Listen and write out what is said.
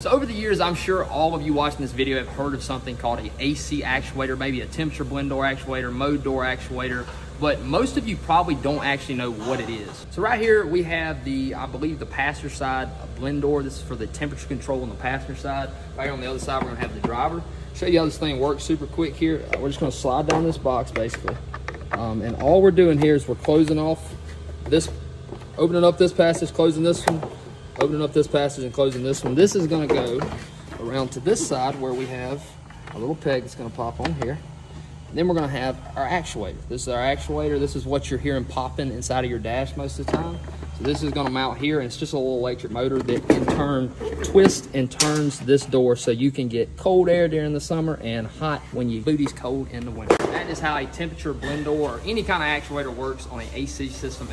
So over the years, I'm sure all of you watching this video have heard of something called an AC actuator, maybe a temperature blend door actuator, mode door actuator, but most of you probably don't actually know what it is. So right here we have the, I believe the passenger side blend door. This is for the temperature control on the passenger side. Right here on the other side, we're gonna have the driver. Show you how this thing works super quick here. We're just gonna slide down this box basically. And all we're doing here is we're closing off this, opening up this passage, closing this one, opening up this passage and closing this one. This is gonna go around to this side where we have a little peg that's gonna pop on here. And then we're gonna have our actuator. This is our actuator. This is what you're hearing popping inside of your dash most of the time. So this is gonna mount here, and it's just a little electric motor that in turn twists and turns this door so you can get cold air during the summer and hot when you do these cold in the winter. That is how a temperature blend door or any kind of actuator works on an AC system.